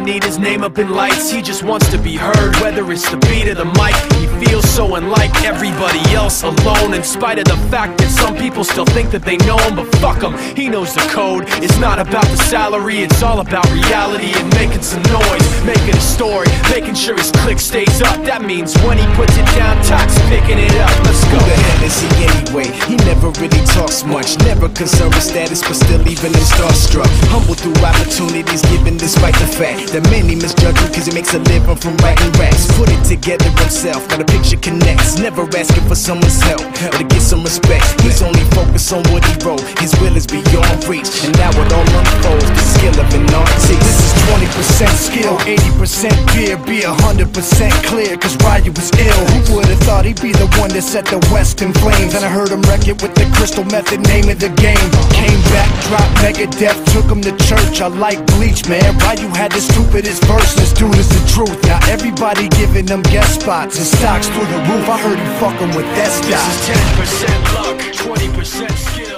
Need his name up in lights, he just wants to be heard, whether it's the beat or the mic. He feels so unlike everybody else, alone, in spite of the fact that some people still think that they know him. But fuck him, he knows the code. It's not about the salary, it's all about reality and making some noise, making a story, making sure his click stays up. That means when he puts it down, Tox picking it up. Let's go. Who the hell is he anyway? He never really talks much, never concerned with status, but still even him starstruck. Humble through opportunities given despite the fact that many misjudge him cause he makes a living from writing raps. Put it together himself, got a picture connects. Never asking for someone's help or to get some respect. He's only focused on what he wrote. His will is beyond reach, and now it all unfolds. The skill of an artist. This is 20% skill, 80% fear. Be 100% clear cause Ryu was ill. Who would've thought he'd be the one that set the West in flames? And I heard him wreck it with the Crystal Method, name of the game. Came back, dropped Megadeth, took him to church. I like Bleach, man. Ryu had this stupidest verse, this dude is the truth. Now everybody giving them guest spots and stocks through the roof. I heard you fucking with S-Dot. This is 10% luck, 20% skill.